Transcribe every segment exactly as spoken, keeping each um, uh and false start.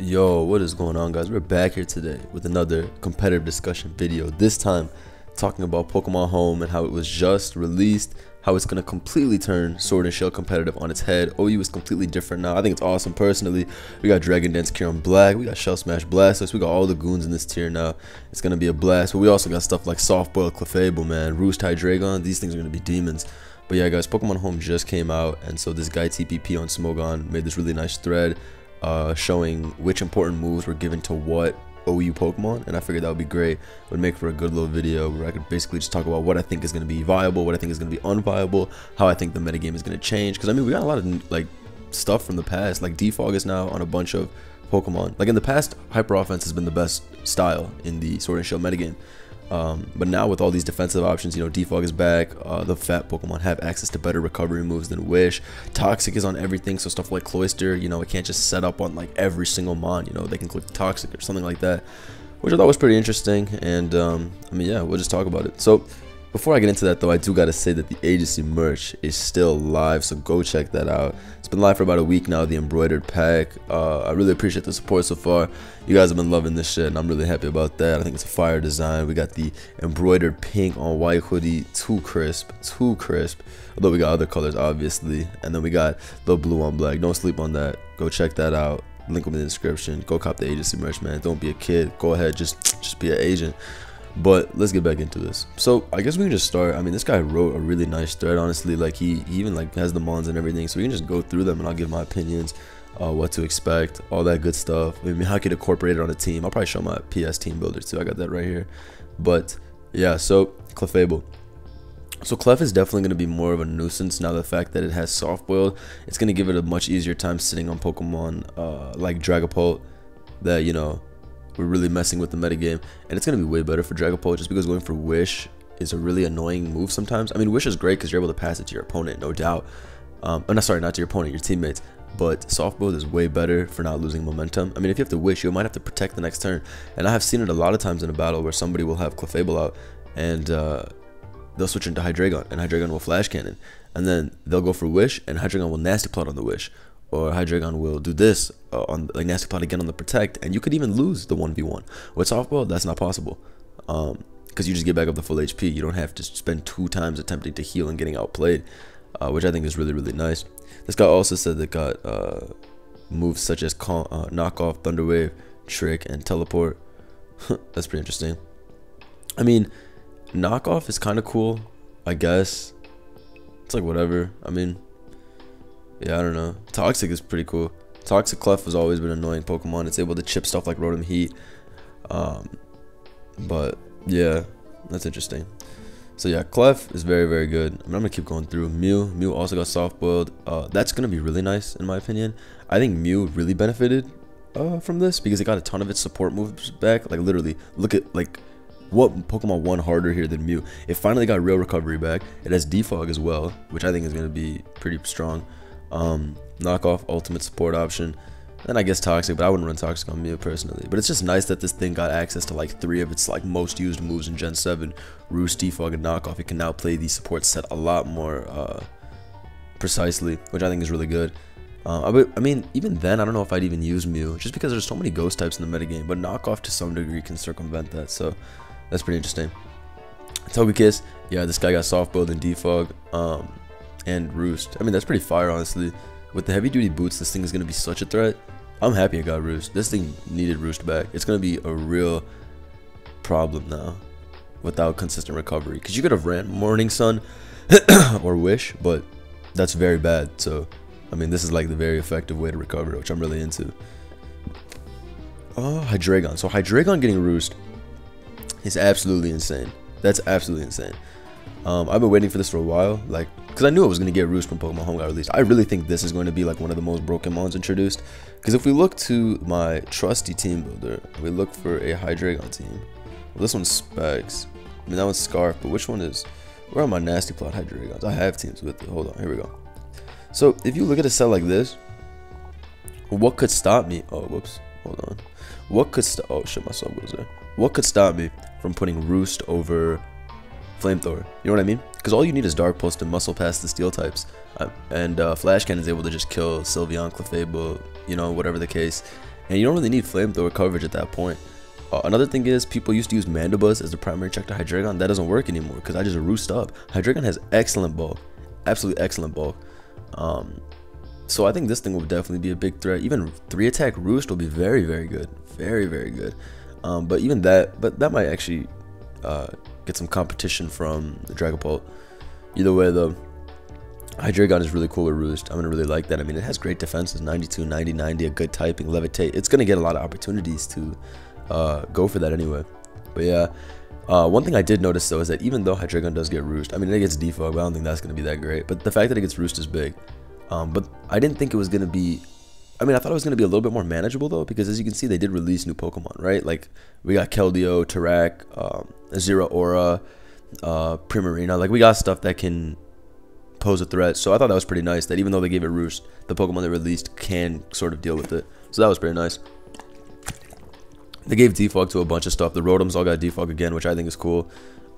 Yo, what is going on, guys? We're back here today with another competitive discussion video, this time talking about Pokemon Home and how it was just released, how it's going to completely turn Sword and Shield competitive on its head. O U is completely different now. I think it's awesome. Personally, we got Dragon Dance Kyurem Black, we got Shell Smash Blastoise, we got all the goons in this tier now. It's going to be a blast. But we also got stuff like Softboiled Clefable, man, Roost Hydreigon. These things are going to be demons. But yeah, guys, Pokemon Home just came out, and so this guy T P P on Smogon made this really nice thread Uh, showing which important moves were given to what O U Pokemon, and I figured that would be great. It would make for a good little video where I could basically just talk about what I think is going to be viable, what I think is going to be unviable, how I think the metagame is going to change. Because I mean, we got a lot of like stuff from the past. Like Defog is now on a bunch of Pokemon. Like in the past, Hyper Offense has been the best style in the Sword and Shield metagame. Um, but now with all these defensive options, you know, Defog is back, uh, the fat Pokemon have access to better recovery moves than Wish, Toxic is on everything, so stuff like Cloyster, you know, it can't just set up on like every single mon, you know, they can click Toxic or something like that, which I thought was pretty interesting, and um, I mean, yeah, we'll just talk about it. So before I get into that though, I do gotta say that the agency merch is still live, so go check that out. It's been live for about a week now, the embroidered pack. Uh, I really appreciate the support so far. You guys have been loving this shit, and I'm really happy about that. I think it's a fire design. We got the embroidered pink on white hoodie, too crisp, too crisp. Although we got other colors, obviously. And then we got the blue on black. Don't sleep on that. Go check that out. Link will be in the description. Go cop the agency merch, man. Don't be a kid. Go ahead, just, just be an agent. But let's get back into this. So I guess we can just start. I mean, this guy wrote a really nice thread, honestly. Like he, he even like has the mons and everything, so we can just go through them and I'll give my opinions, uh what to expect, all that good stuff. I mean, how I could incorporate it on a team. I'll probably show my P S team builder too. I got that right here. But yeah, so Clefable. So Clef is definitely going to be more of a nuisance now. The fact that it has soft boiled, it's going to give it a much easier time sitting on Pokemon uh like Dragapult that, you know, we're really messing with the metagame, and it's going to be way better for Dragapult just because going for Wish is a really annoying move sometimes. I mean, Wish is great because you're able to pass it to your opponent, no doubt. Um, oh, no, sorry, not to your opponent, your teammates. But Soft Boiled is way better for not losing momentum. I mean, if you have to Wish, you might have to protect the next turn. And I have seen it a lot of times in a battle where somebody will have Clefable out, and uh, they'll switch into Hydreigon, and Hydreigon will Flash Cannon. And then they'll go for Wish, and Hydreigon will Nasty Plot on the Wish. Or Hydreigon will do this uh, on like Nasty Plot again on the Protect, and you could even lose the one v one. With Softball, that's not possible, because um, you just get back up to full H P. You don't have to spend two times attempting to heal and getting outplayed, uh, which I think is really, really nice. This guy also said that got uh, moves such as con uh, Knockoff, Thunder Wave, Trick, and Teleport. That's pretty interesting. I mean, Knockoff is kind of cool, I guess. It's like whatever. I mean, yeah, I don't know. Toxic is pretty cool. Toxic Clef has always been an annoying Pokemon. It's able to chip stuff like Rotom Heat. Um, but, yeah, that's interesting. So, yeah, Clef is very, very good. I mean, I'm going to keep going through. Mew. Mew also got Soft Boiled. Uh, that's going to be really nice, in my opinion. I think Mew really benefited uh, from this because it got a ton of its support moves back. Like, literally, look at, like, what Pokemon won harder here than Mew? It finally got real recovery back. It has Defog as well, which I think is going to be pretty strong. Um, knockoff, ultimate support option, and I guess Toxic, but I wouldn't run Toxic on Mew personally. But it's just nice that this thing got access to like three of its like most used moves in gen seven, Roost, Defog, and Knockoff. It can now play the support set a lot more uh, precisely, which I think is really good. Uh, I mean, even then, I don't know if I'd even use Mew, just because there's so many ghost types in the metagame, but Knockoff to some degree can circumvent that, so that's pretty interesting. Togekiss, yeah, this guy got Soft Boiled and Defog, um, and Roost. I mean, that's pretty fire, honestly. With the heavy duty boots, this thing is going to be such a threat. I'm happy it got Roost. This thing needed Roost back. It's going to be a real problem now without consistent recovery, because you could have ran Morning Sun or Wish, but that's very bad. So I mean, this is like the very effective way to recover, which I'm really into. Oh, Hydreigon. So Hydreigon getting Roost is absolutely insane. That's absolutely insane. Um, I've been waiting for this for a while, like, because I knew I was going to get Roost when Pokemon Home got released. I really think this is going to be, like, one of the most broken mons introduced, because if we look to my trusty team builder, we look for a Hydreigon team. Well, this one's Specs. I mean, that one's Scarf, but which one is, where are my Nasty Plot Hydreigons? I have teams with it. Hold on, here we go. So, if you look at a set like this, what could stop me? Oh, whoops. Hold on. What could stop, oh, shit, my sub goes there. What could stop me from putting Roost over Flamethrower? You know what I mean? Because all you need is Dark Pulse to muscle past the steel types, uh, and uh, Flash Cannon is able to just kill Sylveon, Clefable, you know, whatever the case, and you don't really need flamethrower coverage at that point. Uh, another thing is, people used to use Mandibuzz as the primary check to Hydreigon. That doesn't work anymore because I just roost up. Hydreigon has excellent bulk, absolutely excellent bulk. Um, so I think this thing will definitely be a big threat. Even three attack roost will be very, very good, very, very good. Um, but even that, but that might actually uh, get some competition from the Dragapult. Either way, though, Hydreigon is really cool with roost. I'm gonna really like that. I mean, it has great defenses, ninety-two, ninety, ninety, a good typing, levitate. It's gonna get a lot of opportunities to uh go for that anyway. But yeah, uh one thing I did notice though is that even though Hydreigon does get roost, I mean, it gets defog, but I don't think that's gonna be that great. But the fact that it gets roost is big. Um but I didn't think it was gonna be, I mean, I thought it was gonna be a little bit more manageable though, because as you can see, they did release new Pokemon, right? Like we got Keldeo, Terrak, um Zeraora, uh Primarina. Like we got stuff that can pose a threat. So I thought that was pretty nice that even though they gave it roost, the Pokemon they released can sort of deal with it. So that was pretty nice. They gave defog to a bunch of stuff. The Rotoms all got defog again, which I think is cool.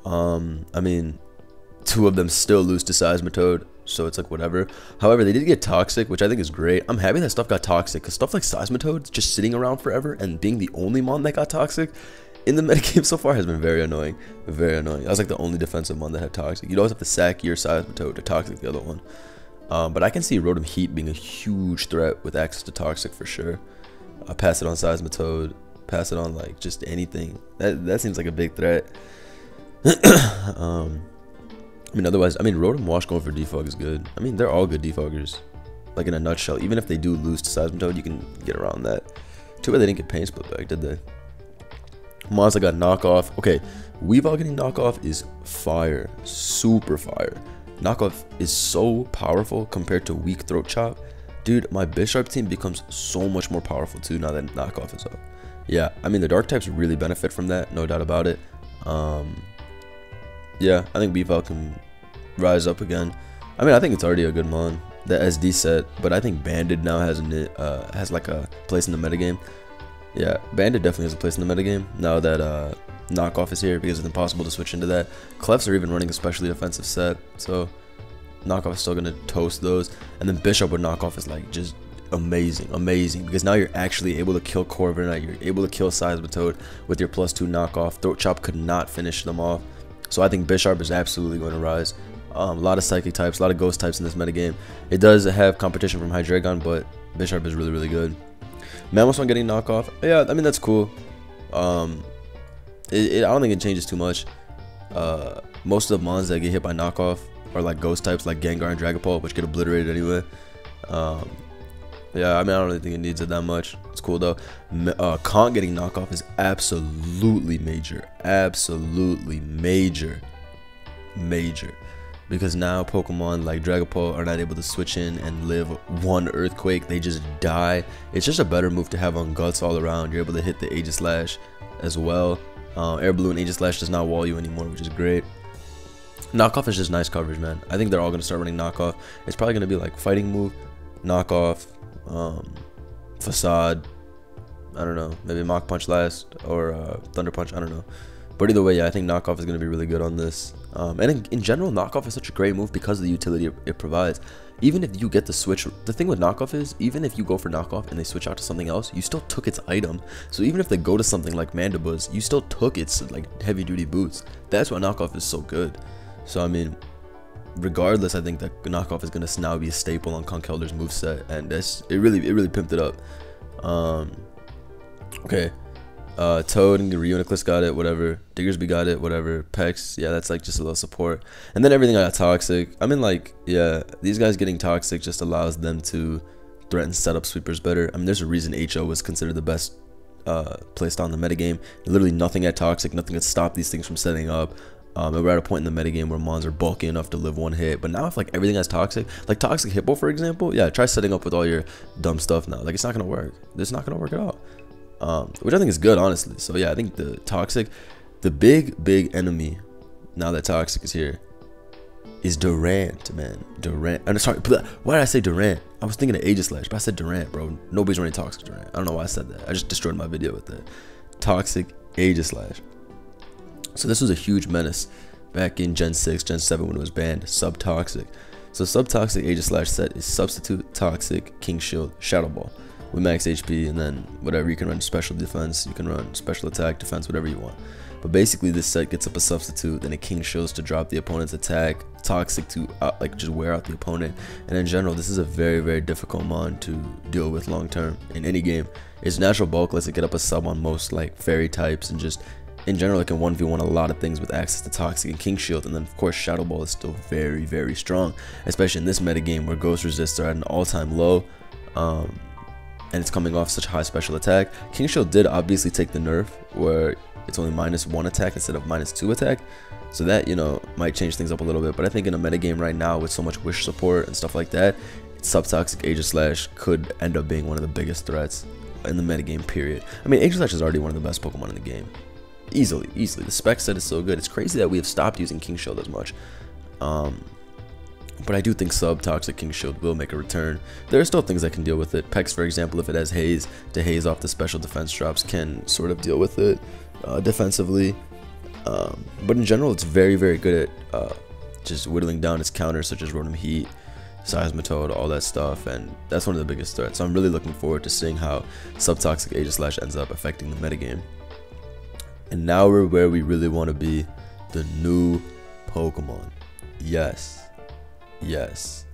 Um, I mean, two of them still lose to Seismitoad, so it's like whatever. However, they did get Toxic, which I think is great. I'm happy that stuff got Toxic, because stuff like Seismitoad just sitting around forever and being the only mon that got Toxic in the metagame so far has been very annoying. Very annoying. I was like the only defensive mon that had Toxic. You'd always have to sack your Seismitoad to Toxic the other one. Um, but I can see Rotom Heat being a huge threat with access to Toxic for sure. I pass it on Seismitoad. Pass it on like just anything that that seems like a big threat. um I mean, otherwise, I mean, Rotom Wash going for defog is good. I mean, they're all good defoggers, like in a nutshell. Even if they do lose to Seismitoad, you can get around that. Too bad they didn't get Pain Split back, did they? Monster got knockoff. Okay, Weavile getting knockoff is fire, super fire. Knockoff is so powerful compared to weak Throat Chop, dude. My Bisharp team becomes so much more powerful too now that knockoff is up. Yeah, I mean, the dark types really benefit from that, no doubt about it. Um yeah, I think Weavile can rise up again. I mean, I think it's already a good mon, the S D set, but I think Banded now has an uh has like a place in the metagame. Yeah, Banded definitely has a place in the metagame now that uh knockoff is here, because it's impossible to switch into that. Clefs are even running a specially defensive set, so knockoff is still gonna toast those. And then Bisharp with knockoff is like just amazing, amazing, because now you're actually able to kill Corviknight, you're able to kill Seismitoad with your plus two knockoff. Throat Chop could not finish them off, so I think Bisharp is absolutely going to rise. Um, a lot of psychic types, a lot of ghost types in this metagame. It does have competition from Hydreigon, but Bisharp is really, really good. Mamoswine getting knockoff, yeah, I mean, that's cool. Um, it, it, I don't think it changes too much. Uh, most of the mons that get hit by knockoff are like ghost types, like Gengar and Dragapult, which get obliterated anyway. Um, Yeah, I mean, I don't really think it needs it that much. It's cool though. Uh, Conk getting knockoff is absolutely major, absolutely major, major, because now Pokemon like Dragapult are not able to switch in and live one Earthquake. They just die. It's just a better move to have on Guts all around. You're able to hit the Aegislash as well. Uh, Air Balloon Aegislash does not wall you anymore, which is great. Knockoff is just nice coverage, man. I think they're all gonna start running knockoff. It's probably gonna be like fighting move, knockoff. Um, Facade, I don't know, maybe Mach Punch last, or uh, Thunder Punch, I don't know. But either way, yeah, I think knockoff is going to be really good on this. Um, and in, in general, knockoff is such a great move because of the utility it provides. Even if you get the switch, the thing with knockoff is, even if you go for knockoff and they switch out to something else, you still took its item. So even if they go to something like Mandibuzz, you still took its like heavy duty boots. That's why knockoff is so good. So I mean, regardless, I think that knockoff is going to now be a staple on Conkeldur's moveset, and that's it. Really, it really pimped it up. Um, okay, uh, Toad and Reuniclus got it, whatever. Diggersby got it, whatever. Pex, yeah, that's like just a little support, and then everything got Toxic. I mean, like, yeah, these guys getting Toxic just allows them to threaten setup sweepers better. I mean, there's a reason H O was considered the best uh, placed on the metagame. Literally nothing at Toxic, nothing could stop these things from setting up. Um, and we're at a point in the metagame where mons are bulky enough to live one hit, but now if like everything has Toxic, like Toxic Hippo for example, yeah, try setting up with all your dumb stuff now. Like, it's not gonna work. It's not gonna work at all, um, which I think is good, honestly. So yeah, I think the Toxic, the big, big enemy now that Toxic is here, is Durant, man. Durant. I'm sorry, why did I say Durant? I was thinking of Aegislash, but I said Durant, bro. Nobody's running Toxic Durant. I don't know why I said that. I just destroyed my video with that. Toxic Aegislash. So this was a huge menace back in Gen six, Gen seven when it was banned, Sub-Toxic. So Sub-Toxic Aegislash set is Substitute, Toxic, King Shield, Shadow Ball. with max H P, and then whatever, you can run special defense, you can run special attack, defense, whatever you want. But basically this set gets up a substitute and a King Shields to drop the opponent's attack, Toxic to uh, like just wear out the opponent. And in general, this is a very very difficult mon to deal with long term in any game. Its natural bulk lets it get up a sub on most like fairy types, and just in general it can one v one a lot of things with access to Toxic and King Shield. And then of course Shadow Ball is still very very strong, especially in this metagame where Ghost Resists are at an all-time low, um, and it's coming off such high special attack. King Shield did obviously take the nerf where it's only minus one attack instead of minus two attack, so that, you know, might change things up a little bit. But I think in a metagame right now with so much wish support and stuff like that, Subtoxic Aegislash could end up being one of the biggest threats in the metagame, period. I mean, Aegislash is already one of the best Pokemon in the game. Easily, easily. The spec set is so good. It's crazy that we have stopped using King Shield as much. Um, but I do think Subtoxic King Shield will make a return. There are still things that can deal with it. Pex, for example, if it has Haze, to Haze off the special defense drops can sort of deal with it uh, defensively. Um, but in general, it's very, very good at uh, just whittling down its counters, such as Rotom Heat, Seismitoad, all that stuff, and that's one of the biggest threats. So I'm really looking forward to seeing how Subtoxic Aegislash ends up affecting the metagame. And now we're where we really want to be, the new Pokemon. Yes. Yes.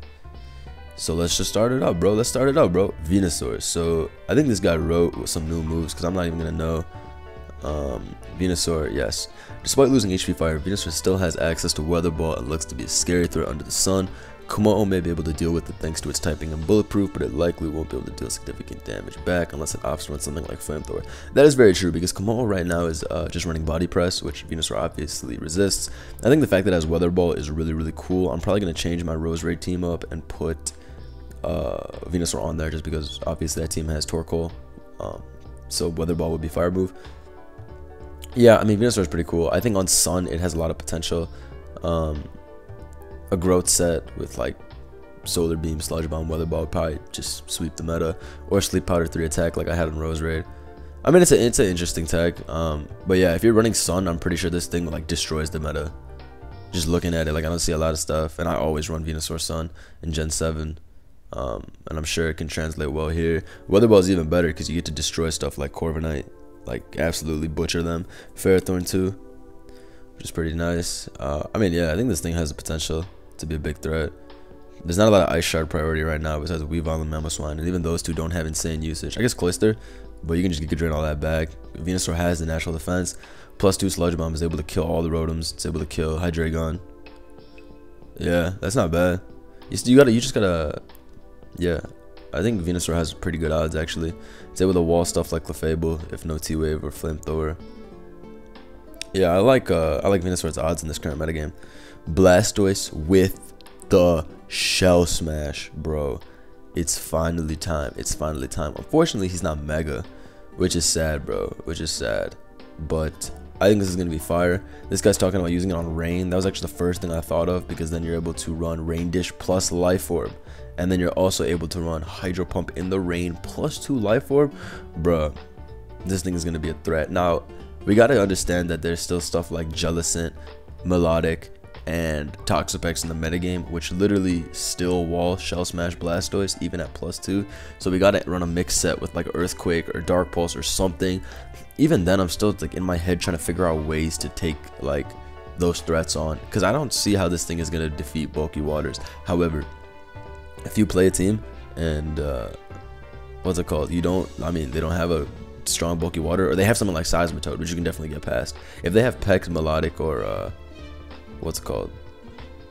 So let's just start it up, bro. Let's start it up, bro. Venusaur. So I think this guy wrote some new moves because I'm not even going to know. Um, Venusaur, yes. Despite losing H P Fire, Venusaur still has access to Weather Ball and looks to be a scary threat under the sun. Kumo-O may be able to deal with it thanks to its typing and Bulletproof, but it likely won't be able to deal significant damage back unless it opts to run something like Flamethrower. That is very true because Kumo-O right now is uh, just running Body Press, which Venusaur obviously resists. I think the fact that it has Weather Ball is really, really cool. I'm probably going to change my Rose Raid team up and put uh, Venusaur on there just because obviously that team has Torkoal, um, so Weather Ball would be Fire move. Yeah, I mean, Venusaur is pretty cool. I think on Sun, it has a lot of potential. Um, a growth set with, like, Solar Beam, Sludge Bomb, Weather Ball would probably just sweep the meta. Or Sleep Powder three attack like I had on Rose Raid. I mean, it's, a, it's an interesting tech. Um, but, yeah, if you're running Sun, I'm pretty sure this thing, like, destroys the meta. Just looking at it, like, I don't see a lot of stuff. And I always run Venusaur Sun in Gen seven. Um, and I'm sure it can translate well here. Weather Ball is even better because you get to destroy stuff like Corviknight. Like, absolutely butcher them. Ferrothorn too, which is pretty nice. Uh, I mean, yeah, I think this thing has the potential to be a big threat. There's not a lot of Ice Shard priority right now besides Weavile and Mamoswine, and even those two don't have insane usage. I guess Cloyster, but you can just drain all that back. Venusaur has the natural defense. Plus two Sludge Bomb is able to kill all the Rotoms. It's able to kill Hydreigon. Yeah, that's not bad. You, you, gotta, you just gotta... Yeah. I think Venusaur has pretty good odds, actually. It's able to wall stuff like Clefable if no T-Wave or Flamethrower. Yeah, I like uh, I like Venusaur's odds in this current metagame. Blastoise with the Shell Smash, bro. It's finally time. It's finally time. Unfortunately, he's not Mega, which is sad, bro. Which is sad. But I think this is going to be fire. This guy's talking about using it on Rain. That was actually the first thing I thought of because then you're able to run Rain Dish plus Life Orb. And then you're also able to run Hydro Pump in the rain plus two Life Orb. Bruh, this thing is going to be a threat. Now, we got to understand that there's still stuff like Jellicent, Melodic, and Toxapex in the metagame, which literally still wall Shell Smash Blastoise even at plus two. So we got to run a mix set with like Earthquake or Dark Pulse or something. Even then, I'm still like in my head trying to figure out ways to take like those threats on because I don't see how this thing is going to defeat Bulky Waters. However, if you play a team and uh what's it called you don't i mean they don't have a strong bulky water, or they have something like Seismitoad, which you can definitely get past. If they have Pex, Melodic, or uh what's it called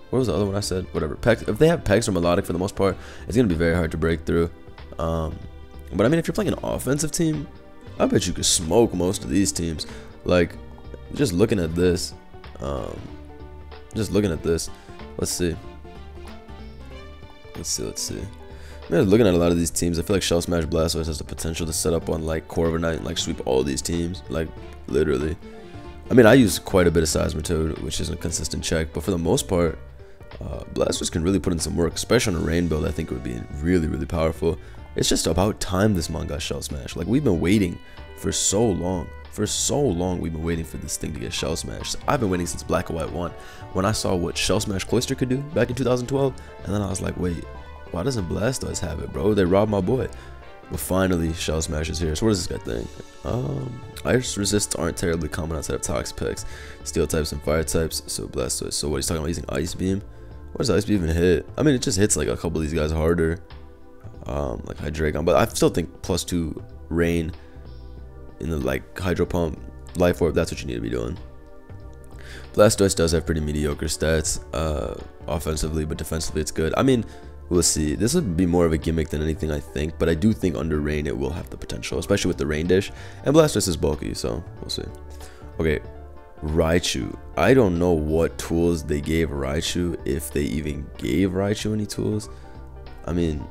what was the other one I said whatever Pex, if they have Pex or Melodic, for the most part it's gonna be very hard to break through. Um but I mean, if you're playing an offensive team, I bet you could smoke most of these teams. Like, just looking at this, um just looking at this let's see Let's see, let's see. I mean, looking at a lot of these teams, I feel like Shell Smash Blastoise has the potential to set up on like Corviknight and like sweep all these teams. Like, literally. I mean, I use quite a bit of Seismitoad, which is a consistent check, but for the most part, uh, Blastoise can really put in some work, especially on a rain build. I think it would be really, really powerful. It's just about time this mon got Shell Smash. Like, we've been waiting for so long. For so long, we've been waiting for this thing to get Shell Smashed. I've been waiting since Black and White one, when I saw what Shell Smash Cloyster could do back in two thousand twelve, and then I was like, wait, why doesn't Blastoise have it, bro? They robbed my boy. Well, finally, Shell Smash is here. So what does this guy think? Um, Ice Resists aren't terribly common outside of Toxapex, Steel types and Fire types, so Blastoise. So what, he's talking about using Ice Beam? What does Ice Beam even hit? I mean, it just hits like a couple of these guys harder, um, like Hydreigon, but I still think plus two Rain in the like Hydro Pump, Life Orb, that's what you need to be doing. Blastoise does have pretty mediocre stats uh, offensively, but defensively it's good. I mean, we'll see. This would be more of a gimmick than anything, I think, but I do think under Rain it will have the potential, especially with the Rain Dish, and Blastoise is bulky, so we'll see. Okay, Raichu. I don't know what tools they gave Raichu, if they even gave Raichu any tools. I mean,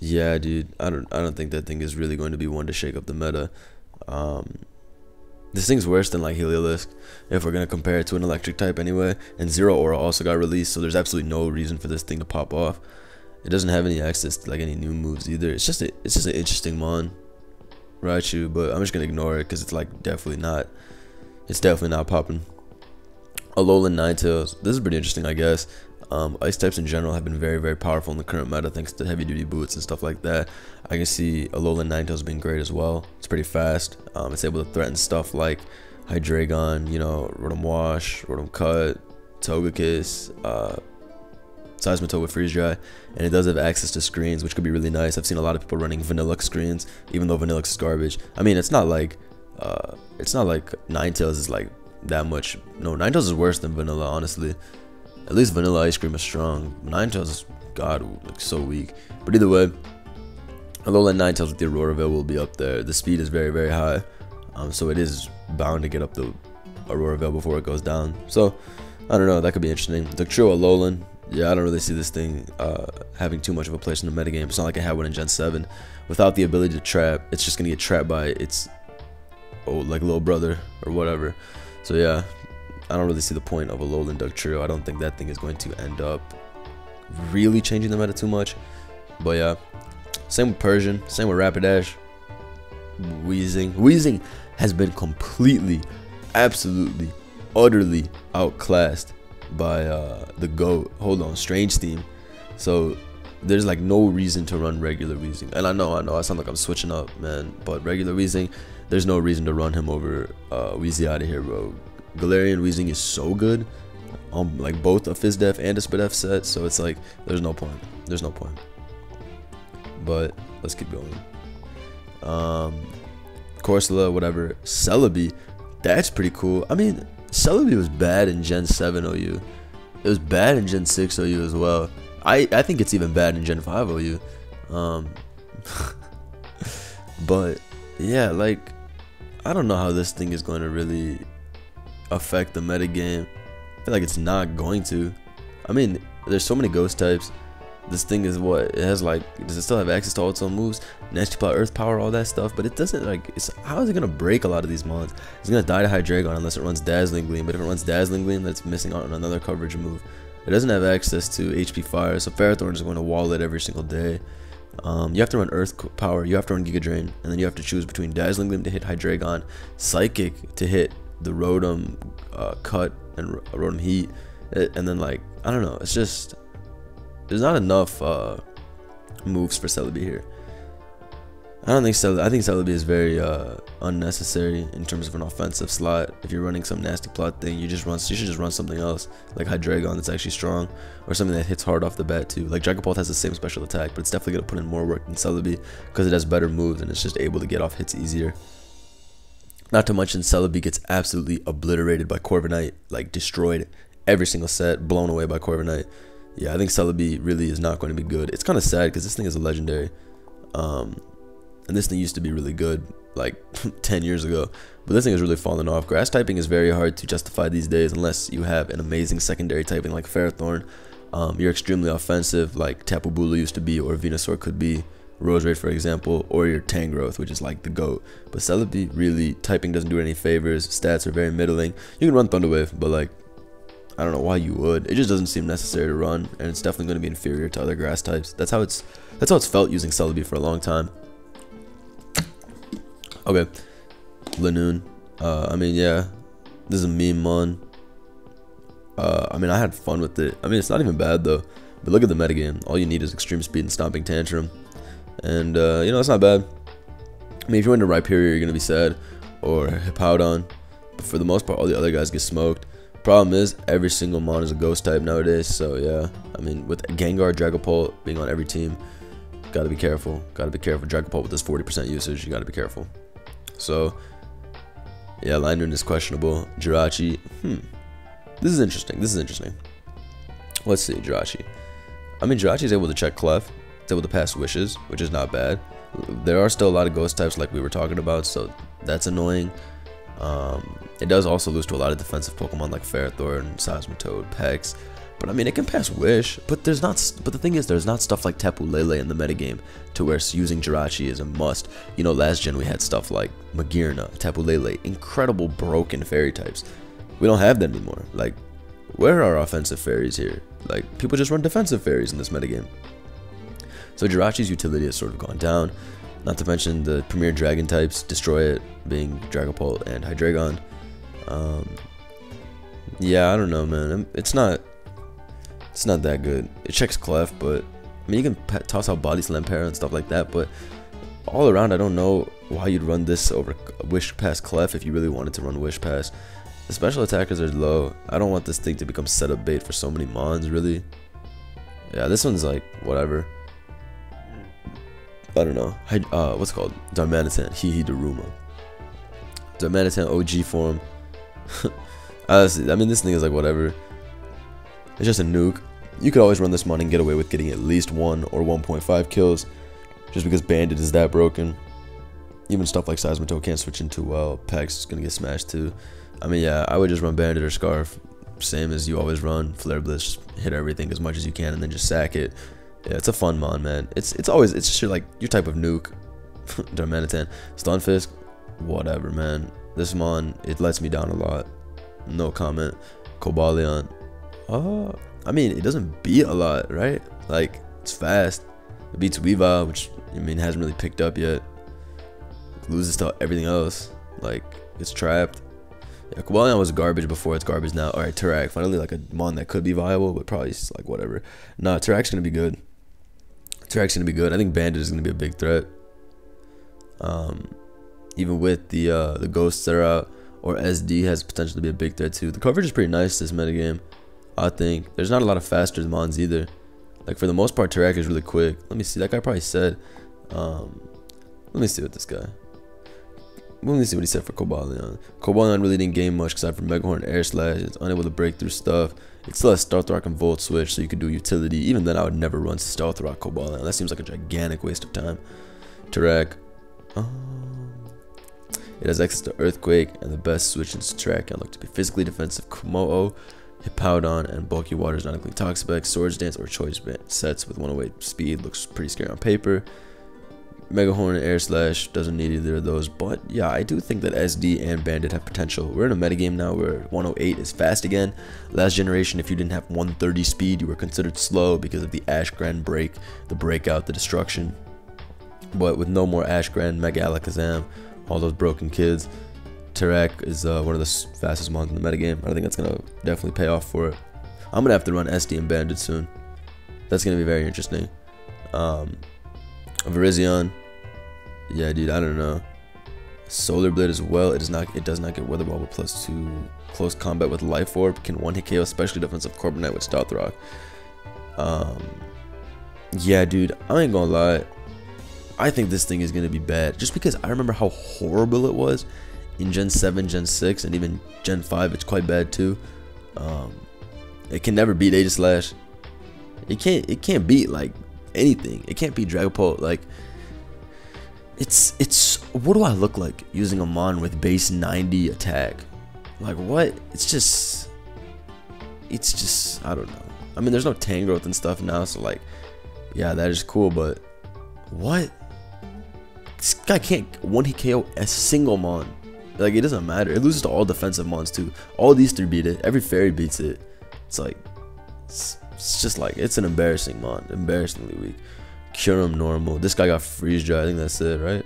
yeah, dude, I don't, I don't think that thing is really going to be one to shake up the meta. Um... This thing's worse than like Heliolisk, if we're gonna compare it to an electric type anyway. And Zeraora also got released, so there's absolutely no reason for this thing to pop off. It doesn't have any access to like any new moves either. It's just a, it's just an interesting mon, Raichu, but I'm just gonna ignore it because it's like definitely not, it's definitely not popping. Alolan Ninetales. This is pretty interesting, I guess. Um, ice types in general have been very, very powerful in the current meta thanks to heavy duty boots and stuff like that. I can see Alolan Ninetales being great as well. It's pretty fast. Um, it's able to threaten stuff like Hydreigon, you know, Rotom Wash, Rotom Cut, Togekiss, uh, Seismitoad with Freeze Dry, and it does have access to screens, which could be really nice. I've seen a lot of people running Vanillux screens, even though Vanillux is garbage. I mean, it's not like, uh, it's not like Ninetales is like that much. No, Ninetales is worse than Vanilla, honestly. At least Vanilla Ice Cream is strong. Ninetales is, god, looks so weak. But either way, Alolan Ninetales with the Aurora Veil will be up there. The speed is very, very high. Um, so it is bound to get up the Aurora Veil before it goes down. So, I don't know, that could be interesting. Dugtrio Alolan, yeah, I don't really see this thing uh, having too much of a place in the metagame. It's not like I had one in Gen seven. Without the ability to trap, it's just going to get trapped by its old, like, little brother or whatever. So, yeah. I don't really see the point of Alolan Dugtrio. I don't think that thing is going to end up really changing the meta too much. But yeah, same with Persian, same with Rapidash. Weezing. Weezing has been completely, absolutely, utterly outclassed by uh, the GOAT. Hold on, Strange Theme. So there's like no reason to run regular Weezing. And I know, I know, I sound like I'm switching up, man. But regular Weezing, there's no reason to run him over uh, Weezy out of here, bro. Galarian Weezing is so good on um, like both a Fizdef and a Spidef set, so it's like there's no point. There's no point. But let's keep going. Um Corsola, whatever. Celebi, that's pretty cool. I mean, Celebi was bad in Gen seven O U. It was bad in Gen six O U as well. I, I think it's even bad in Gen five O U. Um But yeah, like I don't know how this thing is going to really affect the metagame. I feel like it's not going to. I mean, there's so many ghost types. This thing is what it has. Like, does it still have access to all its own moves? Nasty Plot, Earth Power, all that stuff, but it doesn't like it's how is it gonna break a lot of these mons? It's gonna die to Hydreigon unless it runs Dazzling Gleam, but if it runs Dazzling Gleam, that's missing out on another coverage move. It doesn't have access to H P Fire, so Ferrothorn is going to wall it every single day. Um, you have to run Earth Power, you have to run Giga Drain, and then you have to choose between Dazzling Gleam to hit Hydreigon, Psychic to hit the Rotom uh, Cut and Rotom Heat, and then like I don't know, it's just there's not enough uh, moves for Celebi here. I don't think Celebi. I think Celebi is very uh, unnecessary in terms of an offensive slot. If you're running some Nasty Plot thing, you just run. You should just run something else like Hydreigon that's actually strong, or something that hits hard off the bat too. Like Dragapult has the same special attack, but it's definitely gonna put in more work than Celebi because it has better moves and it's just able to get off hits easier. Not to mention, Celebi gets absolutely obliterated by Corviknight, like destroyed every single set, blown away by Corviknight. Yeah, I think Celebi really is not going to be good. It's kind of sad because this thing is a legendary. Um, and this thing used to be really good like ten years ago, but this thing has really fallen off. Grass typing is very hard to justify these days unless you have an amazing secondary typing like Ferrothorn. Um, you're extremely offensive like Tapu Bulu used to be, or Venusaur could be. Roserade, for example, or your Tangrowth, which is like the GOAT. But Celebi, really, typing doesn't do it any favors. Stats are very middling. You can run Thunderwave, but like, I don't know why you would. It just doesn't seem necessary to run, and it's definitely going to be inferior to other grass types. That's how it's that's how it's felt using Celebi for a long time. Okay, Lanoon. Uh, I mean, yeah, this is a meme mon. Uh, I mean, I had fun with it. I mean, it's not even bad though. But look at the metagame. All you need is extreme speed and stomping tantrum. And, uh, you know, that's not bad. I mean, if you're into Rhyperior, you're going to be sad. Or Hippowdon. But for the most part, all the other guys get smoked. Problem is, every single mon is a ghost type nowadays. So, yeah. I mean, with Gengar, Dragapult being on every team, got to be careful. Got to be careful. Dragapult with this forty percent usage, you got to be careful. So, yeah, Lindran is questionable. Jirachi, hmm. This is interesting. This is interesting. Let's see, Jirachi. I mean, Jirachi is able to check Clef. It's able to pass Wishes, which is not bad. There are still a lot of ghost types like we were talking about, so that's annoying. Um, it does also lose to a lot of defensive Pokemon like Ferrothorn, Seismitoad, Pex. But I mean, it can pass Wish. But there's not. But the thing is, there's not stuff like Tapu Lele in the metagame to where using Jirachi is a must. You know, last gen we had stuff like Magearna, Tapu Lele, incredible broken fairy types. We don't have that anymore. Like, where are offensive fairies here? Like, people just run defensive fairies in this metagame. So Jirachi's utility has sort of gone down. Not to mention the premier dragon types, Destroy It, being Dragapult and Hydreigon. Um, yeah, I don't know, man. It's not. It's not that good. It checks Clef, but I mean, you can toss out Body Slam Para and stuff like that, but all around, I don't know why you'd run this over Wish past Clef if you really wanted to run Wish past. The special attackers are low. I don't want this thing to become setup bait for so many mons, really. Yeah, this one's like, whatever. I don't know. I, uh, what's it called? Darmanitan, Hihidaruma. Darmanitan O G form. Honestly, I mean, this thing is like, whatever. It's just a nuke. You could always run this mon and get away with getting at least one or one point five kills. Just because Bandit is that broken. Even stuff like Seismitoad can't switch in too well. Pex is going to get smashed too. I mean, yeah, I would just run Bandit or Scarf. Same as you always run. Flare Blitz, hit everything as much as you can and then just sack it. Yeah, it's a fun mon, man. It's it's always, it's just your, like, your type of nuke. Darmanitan. Stunfisk, whatever, man. This mon, it lets me down a lot. No comment. Cobalion. Uh, I mean, it doesn't beat a lot, right? Like, it's fast. It beats Weavile, which, I mean, hasn't really picked up yet. It loses to everything else. Like, it's trapped. Yeah, Cobalion was garbage before, it's garbage now. Alright, Terrak. Finally, like, a mon that could be viable, but probably just, like, whatever. Nah, Terrak's gonna be good. Terrak's gonna be good. I think Bandit is gonna be a big threat. Um, even with the, uh, the Ghosts that are out, or S D has potential to be a big threat, too. The coverage is pretty nice this metagame. I think there's not a lot of faster mons either. Like, for the most part, Terrak is really quick. Let me see. That guy probably said. Um, let me see what this guy. Let me see what he said for Cobalion. Cobalion really didn't gain much aside from Mega Horn and Air Slash. It's unable to break through stuff. It still has Stealth Rock and Volt Switch, so you could do utility. Even then, I would never run Stealth Rock Cobalion. That seems like a gigantic waste of time. Terrak. Um, it has access to Earthquake and the best switch is Terrakion. Look to be physically defensive. Kumo-O. Hippowdon and Bulky Water is not including Toxapex, Swords Dance, or Choice sets with one oh eight speed. Looks pretty scary on paper. Mega Horn and Air Slash doesn't need either of those. But yeah, I do think that S D and Bandit have potential. We're in a metagame now where one oh eight is fast again. Last generation, if you didn't have one thirty speed, you were considered slow because of the Ash Grand break, the breakout, the destruction. But with no more Ash Grand, Mega Alakazam, all those broken kids, Terrak is uh, one of the fastest mons in the metagame. I think that's going to definitely pay off for it. I'm going to have to run S D and Bandit soon. That's going to be very interesting. Um, Virizion. Yeah, dude, I don't know. Solar Blade as well. It, is not, it does not get Weather Ball with plus two. Close combat with Life Orb. Can one hit K O, especially defensive Corviknight with Stealth Rock. Um, yeah, dude, I ain't going to lie. I think this thing is going to be bad. Just because I remember how horrible it was. In Gen seven, Gen six, and even Gen five, it's quite bad too. Um, it can never beat Aegislash. It can't. It can't beat like anything. It can't beat Dragapult. Like, it's it's. What do I look like using a mon with base ninety attack? Like what? It's just. It's just. I don't know. I mean, there's no Tangrowth and stuff now, so like, yeah, that is cool. But what? This guy can't one hit K O a single mon. Like, it doesn't matter. It loses to all defensive mons, too. All these three beat it. Every fairy beats it. It's like... It's, it's just like... It's an embarrassing mon. Embarrassingly weak. Kyurem normal. This guy got freeze dry. I think that's it, right?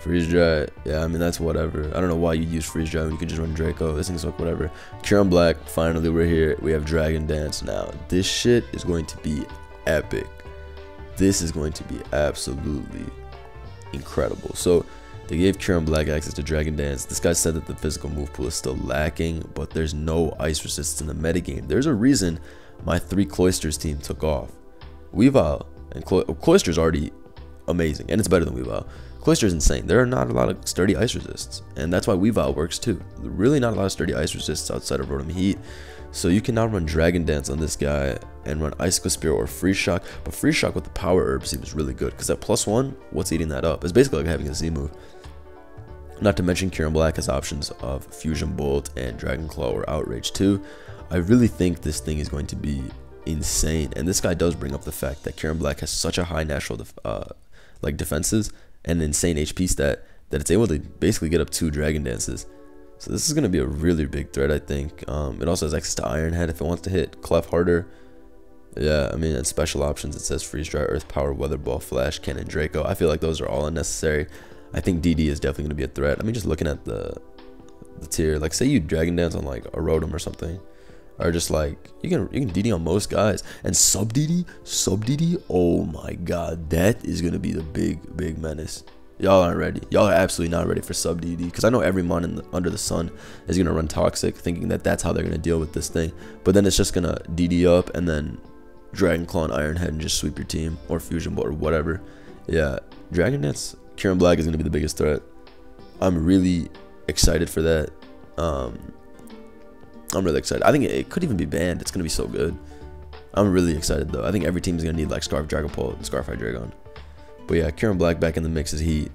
Freeze dry. Yeah, I mean, that's whatever. I don't know why you use freeze dry when you can just run Draco. This thing's like whatever. Kyurem Black. Finally, we're here. We have Dragon Dance now. This shit is going to be epic. this is going to be absolutely incredible. So they gave Kyurem Black access to Dragon Dance. This guy said that the physical move pool is still lacking, but there's no ice resistance in the metagame. There's a reason my three Cloysters team took off. Weavile and Clo Cloyster's already amazing, and it's better than Weavile. Cloyster's insane. There are not a lot of sturdy ice resists, and that's why Weavile works too. Really not a lot of sturdy ice resists outside of Rotom Heat. So you can now run Dragon Dance on this guy and run Icicle Spear or Free Shock. But Free Shock with the Power Herb seems really good, because at plus one, what's eating that up? It's basically like having a Z move. Not to mention Kyurem Black has options of Fusion Bolt and Dragon Claw or Outrage too. I really think this thing is going to be insane. And this guy does bring up the fact that Kyurem Black has such a high natural def uh, like defenses and an insane H P stat that it's able to basically get up two Dragon Dances. So this is going to be a really big threat, I think. Um, it also has access to Iron Head if it wants to hit Clef harder. Yeah, I mean, and special options. It says Freeze Dry, Earth Power, Weather Ball, Flash, Cannon, Draco. I feel like those are all unnecessary. I think D D is definitely going to be a threat. I mean, just looking at the, the tier. Like, say you Dragon Dance on, like, a Rotom or something. Or just, like, you can, you can D D on most guys. And Sub-D D? Sub-D D? Oh, my God. That is going to be the big, big menace. Y'all aren't ready. Y'all are absolutely not ready for sub D D, because I know every mon in the, under the sun is going to run Toxic, thinking that that's how they're going to deal with this thing. But then it's just going to D D up and then Dragon Claw and Iron Head and just sweep your team, or Fusion Bolt or whatever. Yeah, Dragon Dance, Kyurem Black is going to be the biggest threat. I'm really excited for that. Um, I'm really excited. I think it, it could even be banned. It's going to be so good. I'm really excited, though. I think every team is going to need, like, Scarf Dragapult and Scarf Hydreigon. But yeah, Kyurem Black back in the mix is Heat.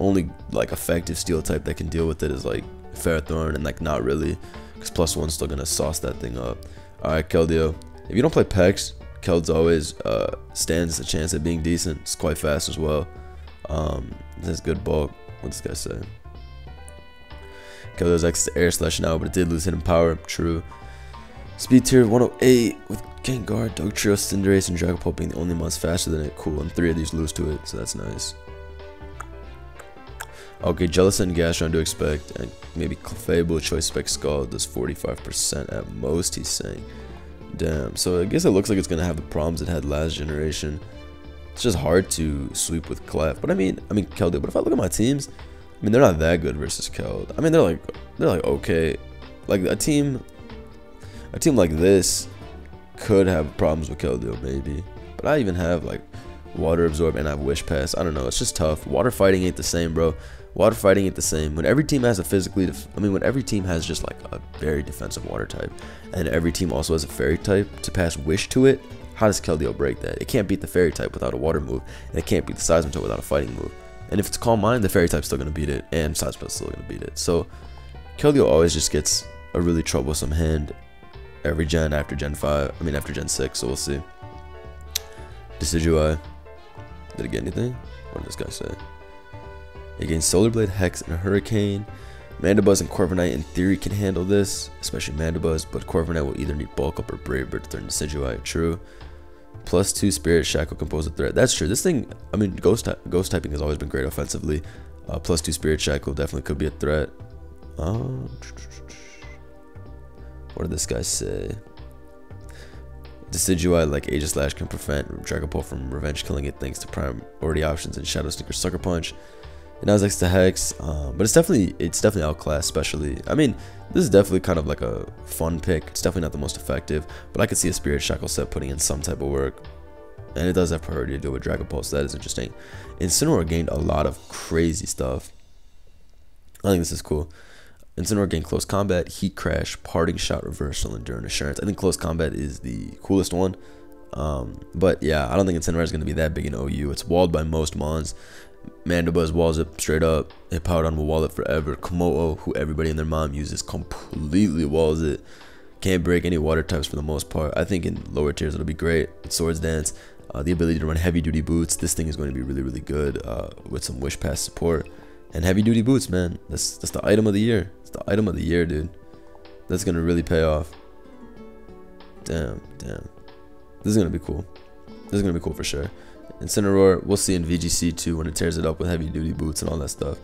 Only like effective steel type that can deal with it is like Ferrothorn, and like not really, because plus one's still gonna sauce that thing up. All right, Keldeo. If you don't play Pex, Keld's always uh, stands a chance at being decent. It's quite fast as well. Um, this is good bulk. What's this guy say? Keldeo's access to Air Slash now, but it did lose hidden power. True. Speed tier one oh eight with Gengar, Dugtrio, Cinderace, and Dragapult being the only ones faster than it. Cool, and three of these lose to it, so that's nice. Okay, Jellicent and Gastrodon to expect, and maybe Clefable, Choice Spec Skull does forty-five percent at most, he's saying. Damn, so I guess it looks like it's going to have the problems it had last generation. It's just hard to sweep with Clef, but I mean, I mean Keldeo, but if I look at my teams, I mean, they're not that good versus Keld. I mean, they're like, they're like okay. Like, a team... A team like this could have problems with Keldeo, maybe. But I even have, like, Water Absorb and I have Wish Pass. I don't know. It's just tough. Water fighting ain't the same, bro. Water fighting ain't the same. When every team has a physically... I mean, when every team has just, like, a very defensive water type, and every team also has a fairy type to pass Wish to it, how does Keldeo break that? It can't beat the fairy type without a water move, and it can't beat the Seismitoad without a fighting move. And if it's Calm Mind, the fairy type's still going to beat it, and Seismitoad's still going to beat it. So, Keldeo always just gets a really troublesome hand every gen after gen five, I mean after gen six, so we'll see. Decidueye, did it get anything? What did this guy say? It gains Solar Blade, Hex, and Hurricane. Mandibuzz and Corviknight in theory can handle this, especially Mandibuzz, but Corviknight will either need Bulk Up or Brave Bird to turn Decidueye, true. Plus two Spirit Shackle can pose a threat, that's true. This thing, I mean, Ghost, ghost typing has always been great offensively. Uh, plus two Spirit Shackle definitely could be a threat. Um, What did this guy say? Decidueye like Aegislash can prevent Dragapult from revenge killing it thanks to priority options and Shadow Sneaker Sucker Punch. And now it's next to Hex, um, but it's definitely it's definitely outclassed. Especially, I mean, this is definitely kind of like a fun pick. It's definitely not the most effective, but I could see a Spirit Shackle set putting in some type of work. And it does have priority to deal with Dragapult, so that is interesting. Incineroar gained a lot of crazy stuff. I think this is cool. Incineroar gained Close Combat, Heat Crash, Parting Shot, Reversal, and Enduring Assurance. I think Close Combat is the coolest one. Um, but yeah, I don't think Incineroar is going to be that big in O U. It's walled by most mons. Mandibuzz walls it straight up. Hippowdon will wall it forever. Komo'o, who everybody and their mom uses, completely walls it. Can't break any water types for the most part. I think in lower tiers it'll be great. It's Swords Dance. Uh, the ability to run heavy duty boots. This thing is going to be really, really good uh, with some Wish Pass support. And heavy duty boots, man. That's, that's the item of the year. It's the item of the year, dude. That's going to really pay off. Damn, damn. This is going to be cool. This is going to be cool for sure. Incineroar, we'll see in V G C too when it tears it up with heavy duty boots and all that stuff.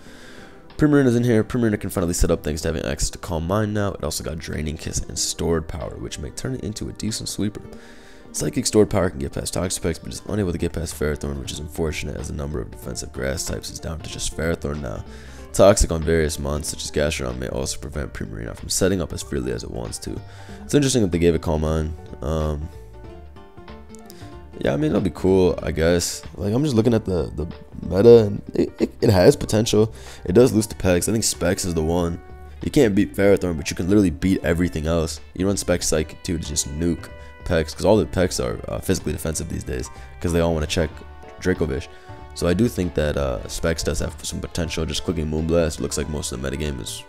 Primarina's in here. Primarina can finally set up thanks to having access to Calm Mind now. It also got Draining Kiss and Stored Power, which may turn it into a decent sweeper. Psychic stored power can get past Toxapex, but is unable to get past Ferrothorn, which is unfortunate as the number of defensive grass types is down to just Ferrothorn now. Toxic on various mons such as Gastrodon may also prevent Primarina from setting up as freely as it wants to. It's interesting that they gave it Calm Mind. Um, yeah, I mean, that'll be cool, I guess. Like, I'm just looking at the, the meta, and it, it, it has potential. It does lose to Pex. I think Specs is the one. You can't beat Ferrothorn, but you can literally beat everything else. You run Specs Psychic two to just nuke Pex, because all the Pex are uh, physically defensive these days, because they all want to check Dracovish. So I do think that uh, Specs does have some potential. Just clicking Moonblast, looks like most of the metagame is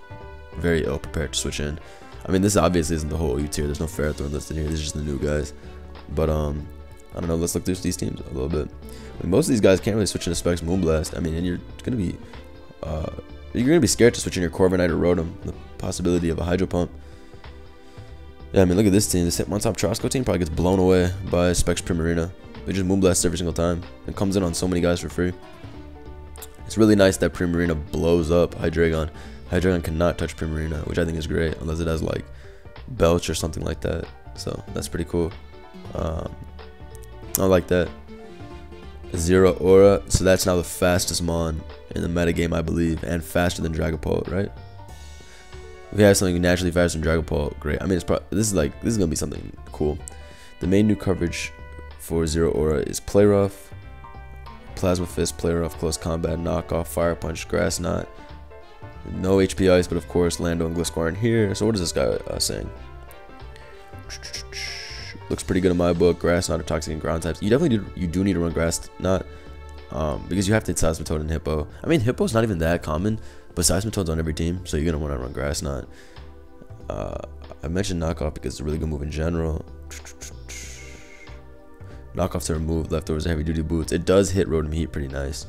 very ill prepared to switch in. I mean, this obviously isn't the whole U tier. There's no Ferrothorn listed here. This is just the new guys. But um, I don't know. Let's look through these teams a little bit. I mean, most of these guys can't really switch into Specs Moonblast. I mean, and you're gonna be uh, you're gonna be scared to switch in your Corviknight or Rotom. The possibility of a Hydro Pump. Yeah, I mean, look at this team. This Hitmontop Trosco team probably gets blown away by Specs Primarina. They just Moonblast every single time. It comes in on so many guys for free. It's really nice that Primarina blows up Hydreigon. Hydreigon cannot touch Primarina, which I think is great, unless it has like Belch or something like that. So that's pretty cool. Um, I like that. Zeraora. So that's now the fastest mon in the metagame, I believe, and faster than Dragapult, right? If you have something naturally faster than Dragapult, great. I mean, it's probably this is like this is gonna be something cool. The main new coverage for Zeraora is Play Rough, Plasma Fist, Play Rough, Close Combat, Knockoff, Fire Punch, Grass Knot. No H P Ice, but of course Lando and Gliscor in here. So what is this guy uh, saying? Looks pretty good in my book. Grass Knot or Toxic and Ground types. You definitely do, you do need to run Grass Knot um, because you have to hit Seismitoad and Hippo. I mean, Hippo's not even that common, but Seismitoad's on every team, so you're gonna want to run Grass Knot. Uh, I mentioned Knockoff because it's a really good move in general. Knockoff to remove leftovers and heavy duty boots. It does hit Rotom Heat pretty nice.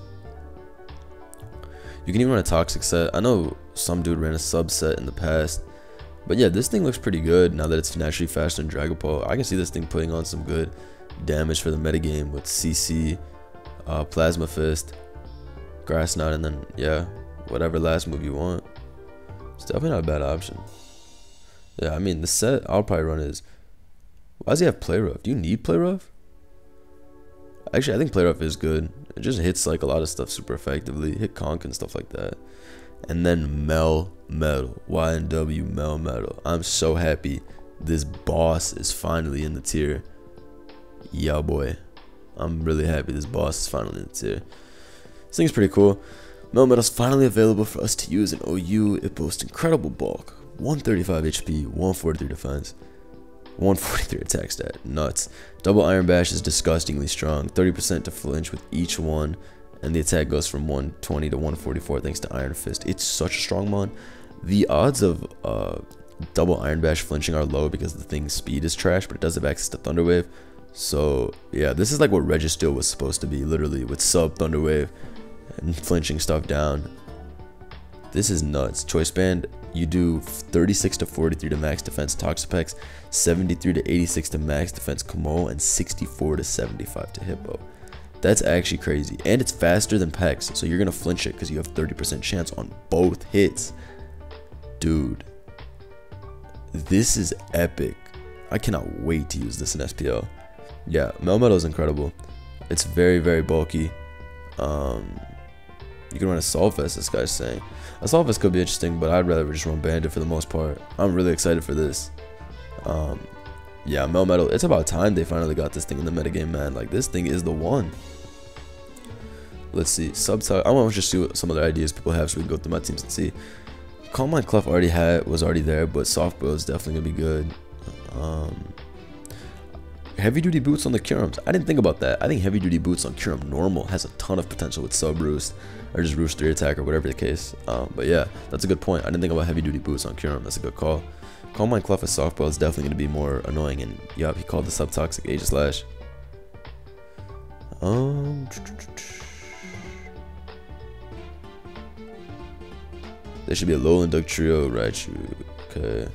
You can even run a Toxic set. I know some dude ran a subset in the past, but yeah, this thing looks pretty good now that it's naturally faster than Dragapult. I can see this thing putting on some good damage for the metagame with C C, uh, Plasma Fist, Grass Knot, and then yeah, whatever last move you want. It's definitely not a bad option. Yeah, I mean, the set I'll probably run is, why does he have Play Rough? Do you need Play Rough? Actually, I think Play Rough is good. It just hits like a lot of stuff super effectively. Hit Conk and stuff like that. And then Melmetal. Y N W Melmetal. I'm so happy this boss is finally in the tier. Yeah, boy. I'm really happy this boss is finally in the tier. This thing's pretty cool. Melmetal's finally available for us to use in O U. It boasts incredible bulk. one thirty-five H P, one forty-three defense. one forty-three attack stat, nuts. Double Iron Bash is disgustingly strong, thirty percent to flinch with each one, and the attack goes from one twenty to one forty-four thanks to Iron Fist. It's such a strong mon. The odds of uh, Double Iron Bash flinching are low because the thing's speed is trash, but it does have access to Thunder Wave. So yeah, this is like what Registeel was supposed to be, literally, with sub Thunder Wave and flinching stuff down. This is nuts. Choice Band, you do thirty-six to forty-three to max defense Toxapex, seventy-three to eighty-six to max defense Kamol, and sixty-four to seventy-five to Hippo. That's actually crazy. And it's faster than Pex, so you're going to flinch it because you have thirty percent chance on both hits. Dude, this is epic. I cannot wait to use this in S P L. Yeah, Melmetal is incredible. It's very, very bulky. Um... You can run a Solfest, this guy's saying. A Solfest could be interesting, but I'd rather just run Bandit for the most part. I'm really excited for this. Um, yeah, Melmetal, it's about time they finally got this thing in the metagame, man. Like, this thing is the one. Let's see. Subtox. I want to just see what some other ideas people have so we can go through my teams and see. Calm Mind Clef already had, was already there, but Soft Boil is definitely going to be good. Um, heavy Duty Boots on the Kyurems. I didn't think about that. I think Heavy Duty Boots on Kyurem Normal has a ton of potential with Sub Roost, or just Roost three attack, or whatever the case. Um, but yeah, that's a good point. I didn't think about Heavy Duty Boots on Kyurem. That's a good call. Calm Mind Clef as Softball is definitely going to be more annoying, and yup, he called the Subtoxic Aegislash. Um, there should be a Alolan Dugtrio, Raichu, okay.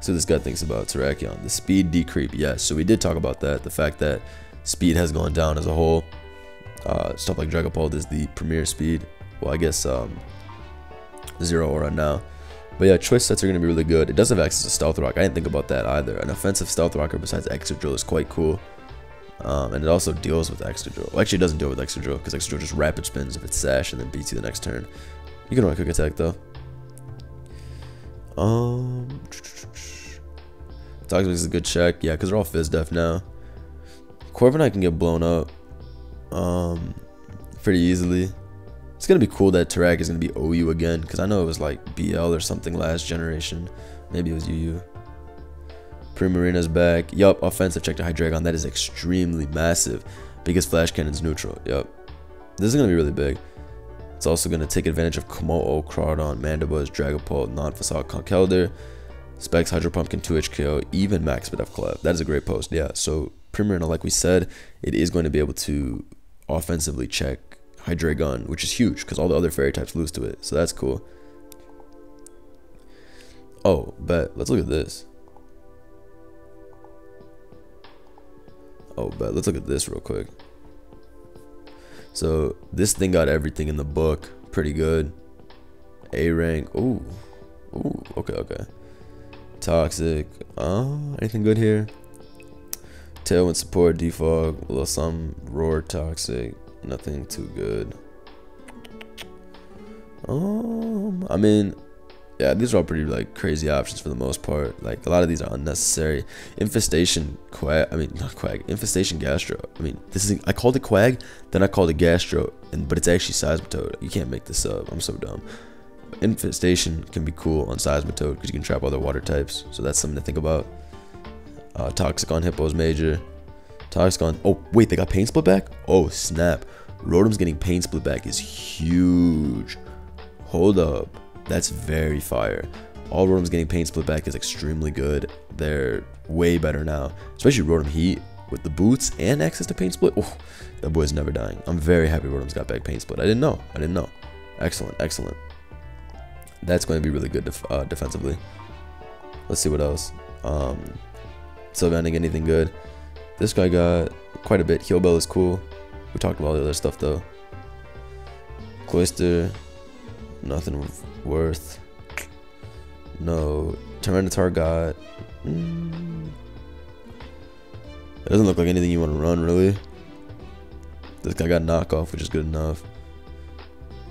So this guy thinks about Terrakion. The speed decreep, yes, so we did talk about that, the fact that speed has gone down as a whole. Uh, stuff like Dragapult is the premier speed. Well, I guess um, Zeraora now. But yeah, choice sets are going to be really good. It does have access to Stealth Rock. I didn't think about that either. An offensive Stealth Rocker besides Extra Drill is quite cool. Um, and it also deals with Extra Drill. Well, actually, it doesn't deal with Extra Drill because Extra Drill just rapid spins if it's Sash and then beats you the next turn. You can run a Quick Attack though. Um, Toxapex is a good check. Yeah, because they're all Fizz Def now. Corviknight can get blown up um, pretty easily. It's going to be cool that Terrakion is going to be O U again, because I know it was like B L or something last generation. Maybe it was U U. Primarina's back. Yup, offensive check to Hydreigon. That is extremely massive because Flash Cannon's neutral. Yup. This is going to be really big. It's also going to take advantage of Komo'o, Crawdon, Mandibuzz, Dragapult, Non-Facade, Conkeldurr, Specs, Hydro Pump can two H K O, even Max Bit F Clef. That is a great post. Yeah, so Primarina, like we said, it is going to be able to offensively check Hydreigon, which is huge because all the other fairy types lose to it, so that's cool. Oh, bet. Let's look at this. Oh, bet. Let's look at this real quick. So this thing got everything in the book. Pretty good. A rank. Ooh. Ooh. Okay, okay. Toxic. Uh, anything good here? Tailwind support, defog, a little something. Roar, toxic. Nothing too good. Um, I mean, yeah, these are all pretty like crazy options for the most part. Like a lot of these are unnecessary. Infestation Quag. I mean, not Quag. Infestation Gastro. I mean, this is. I called it Quag, then I called it Gastro, and but it's actually Seismitoad. You can't make this up. I'm so dumb. Infestation can be cool on Seismitoad because you can trap other water types. So that's something to think about. Uh, Toxic on Hippo's major. Toxicon. Oh wait, they got Pain Split back. Oh snap! Rotom's getting Pain Split back is huge. Hold up, that's very fire. All Rotom's getting Pain Split back is extremely good. They're way better now, especially Rotom Heat with the boots and access to Pain Split. Oh, that boy's never dying. I'm very happy Rotom's got back Pain Split. I didn't know. I didn't know. Excellent, excellent. That's going to be really good def uh, defensively. Let's see what else. Um, Sylveon, anything good? This guy got quite a bit. Heal Bell is cool. We talked about all the other stuff though. Cloyster, nothing worth. No. Tyranitar got. Mm, it doesn't look like anything you want to run really. This guy got knockoff, which is good enough.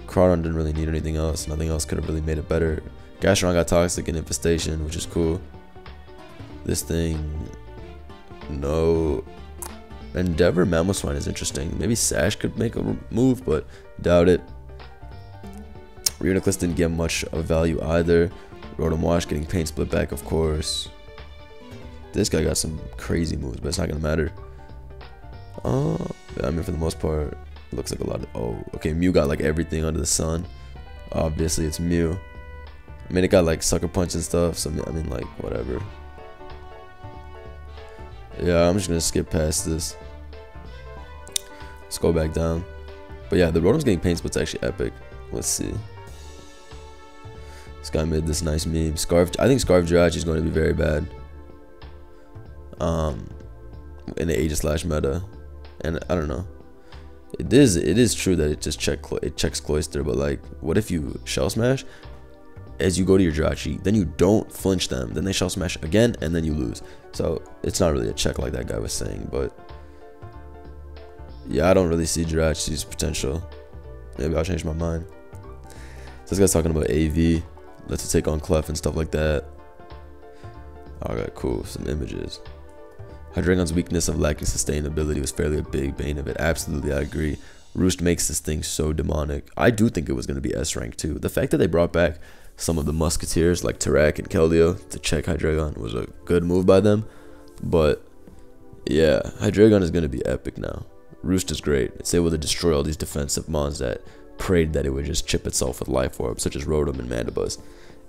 Crawdon didn't really need anything else. Nothing else could have really made it better. Gastrodon got Toxic and Infestation, which is cool. This thing. No. Endeavor Mamoswine is interesting. Maybe Sash could make a move, but doubt it. Reuniclus didn't get much of value either. Rotom Wash getting Pain Split back, of course. This guy got some crazy moves, but it's not gonna matter. Uh, I mean, for the most part, it looks like a lot of. Oh, okay. Mew got like everything under the sun. Obviously, it's Mew. I mean, it got like Sucker Punch and stuff. So I mean, like whatever. Yeah, I'm just gonna skip past this. Let's go back down. But yeah, the Rotom's getting Pain Split's actually epic. Let's see. This guy made this nice meme. Scarf. I think Scarf Jirachi is going to be very bad. Um, in the Aegislash meta, and I don't know. It is. It is true that it just check. It checks Cloyster, but like, what if you Shell Smash? As you go to your Jirachi, then you don't flinch them, then they Shell Smash again, and then you lose. So it's not really a check like that guy was saying, but yeah, I don't really see Jirachi's potential. Maybe I'll change my mind. So this guy's talking about A V, let's take on Clef and stuff like that. Alright, cool. Some images. Hydreigon's weakness of lacking sustainability was fairly a big bane of it. Absolutely, I agree. Roost makes this thing so demonic. I do think it was going to be S rank too. The fact that they brought back some of the musketeers like Terrak and Keldeo to check Hydreigon was a good move by them. But yeah, Hydreigon is going to be epic now. Roost is great. It's able to destroy all these defensive mons that prayed that it would just chip itself with life orbs, such as Rotom and Mandibuzz.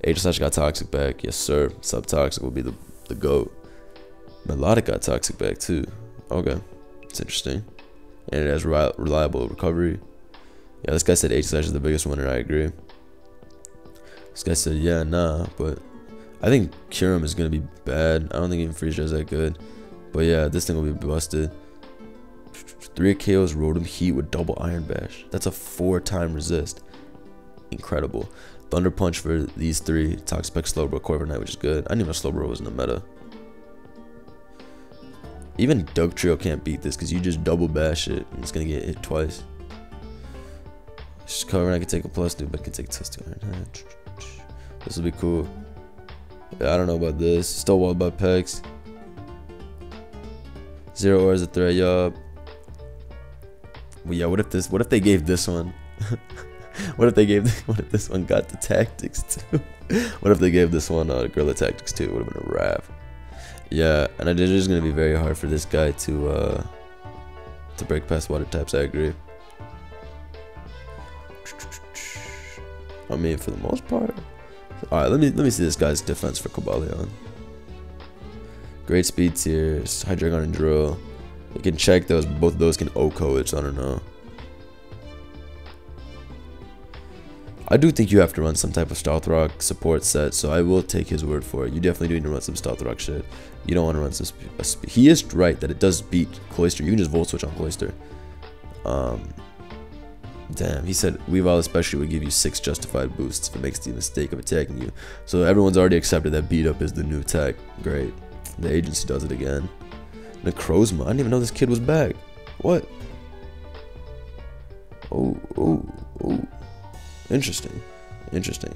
Aegislash got Toxic back. Yes sir. Subtoxic will be the, the GOAT. Melodic got Toxic back too. Okay, it's interesting. And it has reliable recovery. Yeah, this guy said Aegislash is the biggest winner. I agree. This guy said, yeah, nah, but I think Kyurem is going to be bad. I don't think even Freezer is that good. But yeah, this thing will be busted. three K Os Rotom Heat with double Iron Bash. That's a four time resist. incredible. Thunder Punch for these three. Toxapex, Slowbro, Corviknight, which is good. I didn't even know Slowbro was in the meta. Even Dugtrio can't beat this because you just double bash it and it's going to get hit twice. Corviknight can take a plus two, but it can take a plus two. This will be cool. Yeah, I don't know about this. Still walled by Pex. Zeraora is a threat, y'all. Well, yeah, what if this? What if they gave this one? What if they gave? What if this one got the tactics too? What if they gave this one uh, Gorilla Tactics too? It would have been a wrap. Yeah, and it is going to be very hard for this guy to uh, to break past water types. I agree. I mean, for the most part. All right, let me let me see this guy's defense for Cobalion. Great speed tiers, Hydreigon and Drill. You can check those. Both of those can O C O it, so I don't know. I do think you have to run some type of Stealth Rock support set, so I will take his word for it. You definitely do need to run some Stealth Rock shit. You don't want to run some... Sp he is right that it does beat Cloyster. You can just Volt Switch on Cloyster. Um, damn, he said Weavile especially would give you six justified boosts if it makes the mistake of attacking you. So everyone's already accepted that beat up is the new tech. Great. The agency does it again. Necrozma. I didn't even know this kid was back. What? Oh, oh, oh. Interesting. Interesting.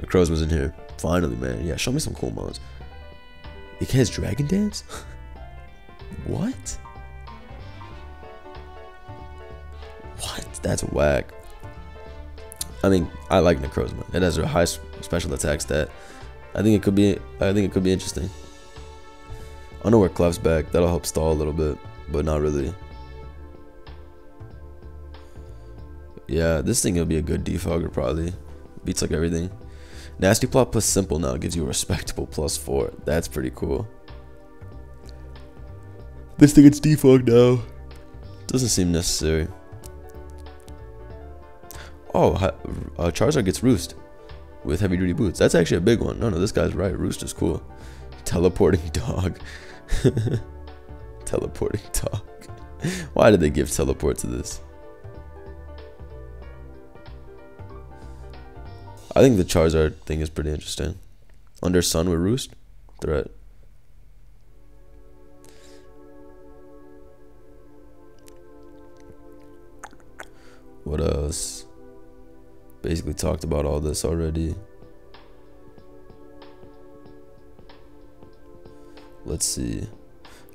Necrozma's in here. Finally, man. Yeah, show me some cool mods. It has Dragon Dance? What? What? That's whack. I mean, I like Necrozma. It has a high special attack stat. I think it could be I think it could be interesting. I know where Clef's back. That'll help stall a little bit, but not really. Yeah, this thing will be a good defogger probably. Beats like everything. Nasty Plot plus Simple now gives you a respectable plus four. That's pretty cool. This thing gets defogged now. Doesn't seem necessary. Oh, uh, Charizard gets Roost with heavy duty boots. That's actually a big one. No, no, this guy's right. Roost is cool. Teleporting dog. Teleporting dog. Why did they give teleport to this? I think the Charizard thing is pretty interesting. Under Sun with Roost? Threat. What else? Basically talked about all this already. Let's see.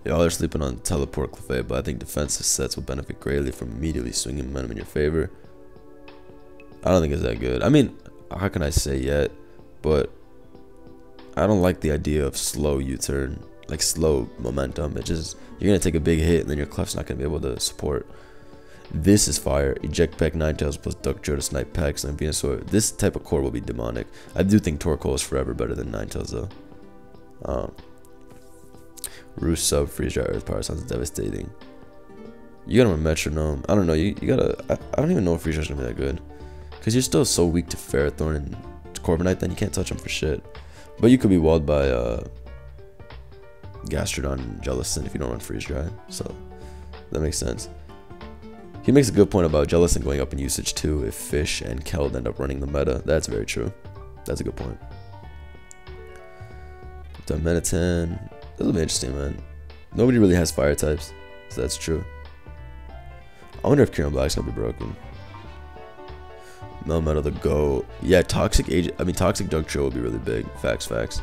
Y'all are sleeping on Teleport Clefable, but I think defensive sets will benefit greatly from immediately swinging momentum in your favor. I don't think it's that good. I mean, how can I say yet? But I don't like the idea of slow U-turn, like slow momentum. It just, you're gonna take a big hit and then your Clef's not gonna be able to support. This is fire. Eject Peck, Ninetales plus Dugtrio to snipe Peck, and Venusaur. This type of core will be demonic. I do think Torkoal is forever better than Ninetales though. Um, Roost sub, Freeze Dry, Earth Power sounds devastating. You gotta Metronome. I don't know. You, you gotta. I, I don't even know if Freeze Dry's gonna be that good. Because you're still so weak to Ferrothorn and Corviknight, then you can't touch them for shit. But you could be walled by uh, Gastrodon and Jellicent if you don't run Freeze Dry. So that makes sense. He makes a good point about Jellicent going up in usage too if Fish and Keld end up running the meta. That's very true. That's a good point. Dominitan. This will be interesting, man. Nobody really has fire types, so that's true. I wonder if Kyurem Black's going to be broken. Melmetal the GOAT. Yeah, Toxic Agent. I mean, Toxic Dugtrio will be really big. Facts, facts.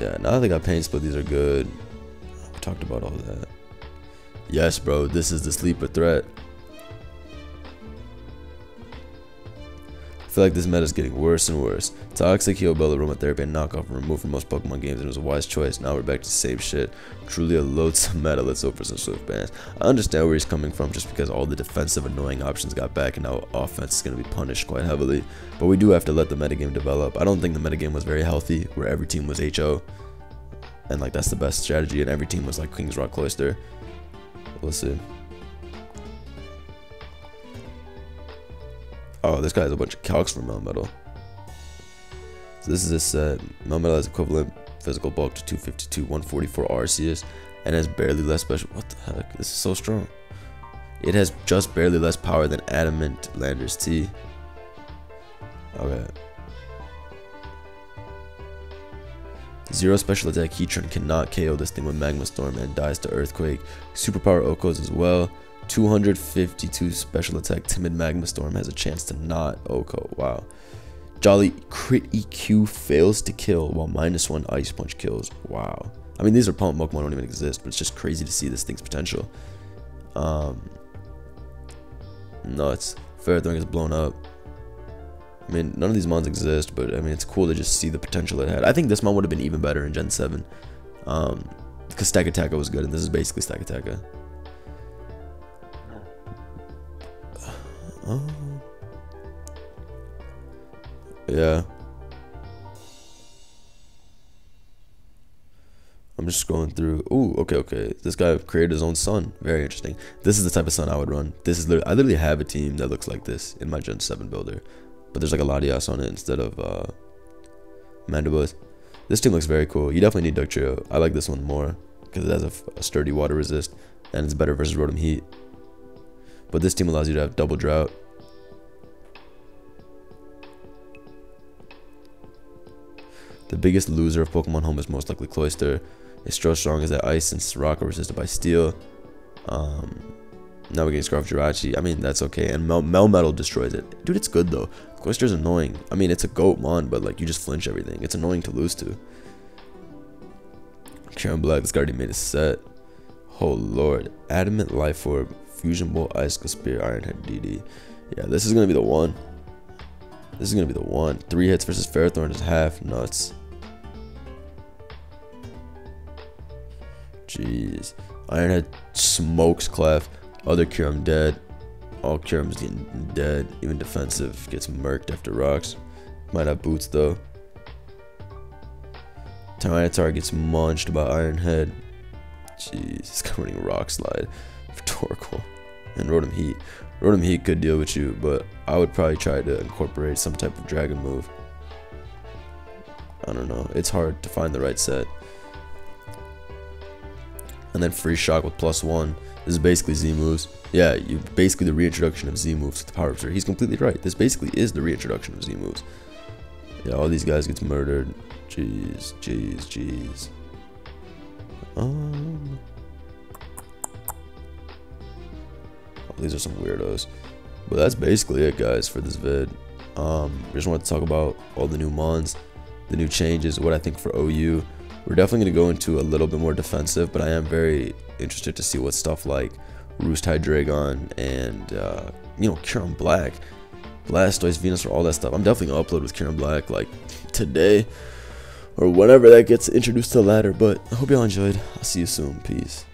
Yeah, now that they got Pain Split, these are good. We talked about all that. Yes, bro, this is the sleeper threat. I feel like this meta is getting worse and worse. Toxic, Heal, Bell, Aromatherapy, and Knockoff were removed from most Pokemon games, and it was a wise choice. Now we're back to the same shit. Truly a loathsome meta. Let's hope for some swift bans. I understand where he's coming from just because all the defensive annoying options got back, and now offense is going to be punished quite heavily. But we do have to let the metagame develop. I don't think the metagame was very healthy, where every team was H O. And, like, that's the best strategy, and every team was, like, King's Rock Cloyster. We'll see. Oh, this guy has a bunch of calcs from Melmetal. So this is a set. Melmetal has equivalent physical bulk to two fifty-two, one forty-four Arceus, and has barely less special. What the heck? This is so strong. It has just barely less power than Adamant Landers T. Okay. Zero special attack. Heatran cannot K O this thing with Magma Storm and dies to Earthquake. Superpower Okos as well. two hundred fifty-two special attack. Timid Magma Storm has a chance to not Oko. Wow. Jolly crit E Q fails to kill while minus one Ice Punch kills. Wow. I mean, these are pump Pokemon, don't even exist, but it's just crazy to see this thing's potential. Um, nuts. Ferrothorn gets blown up. I mean, none of these mons exist, but I mean, it's cool to just see the potential it had. I think this mon would have been even better in Gen seven. Um, because Stack Attacker was good, and this is basically Stack Attacker. Oh. Yeah. I'm just scrolling through. Ooh, okay, okay. This guy created his own sun. Very interesting. This is the type of sun I would run. This is literally, I literally have a team that looks like this in my Gen seven builder. But there's like a Latias on it instead of uh, Mandibuzz. This team looks very cool. You definitely need Dugtrio. I like this one more because it has a, a sturdy water resist and it's better versus Rotom Heat. But this team allows you to have double drought. The biggest loser of Pokemon Home is most likely Cloyster. It's so strong as that ice since rock are resisted by steel. Um... Now we're getting Scarf Jirachi. I mean, that's okay. And Mel Melmetal destroys it. Dude, it's good, though. Cloyster's annoying. I mean, it's a goat mon, but, like, you just flinch everything. It's annoying to lose to. Kyurem Black. This guy already made a set. Oh, Lord. Adamant Life Orb. Fusion Bolt, Ice Spear, Iron Head, D D. Yeah, this is going to be the one. This is going to be the one. Three hits versus Ferrothorn is half. Nuts. Jeez. Iron Head smokes Clef. Other Kyurem dead. All Kyurem's getting dead. Even defensive gets murked after rocks. Might have boots though. Tyranitar gets munched by Iron Head. Jeez, this guy running Rock Slide for Torkoal. And Rotom Heat. Rotom Heat could deal with you, but I would probably try to incorporate some type of dragon move. I don't know. It's hard to find the right set. And then Free Shock with plus one. This is basically Z moves. Yeah, you basically the reintroduction of Z moves with the Power Ups. He's completely right. This basically is the reintroduction of Z moves. Yeah, all these guys gets murdered. Jeez, jeez, jeez. Um, oh, these are some weirdos. But that's basically it, guys, for this vid. Um, I just wanted to talk about all the new mons, the new changes, what I think for O U. We're definitely going to go into a little bit more defensive, but I am very interested to see what stuff like Roost Hydreigon and, uh, you know, Kyurem Black, Blastoise, Venusaur, all that stuff. I'm definitely going to upload with Kyurem Black, like, today or whenever that gets introduced to the ladder, but I hope y'all enjoyed. I'll see you soon. Peace.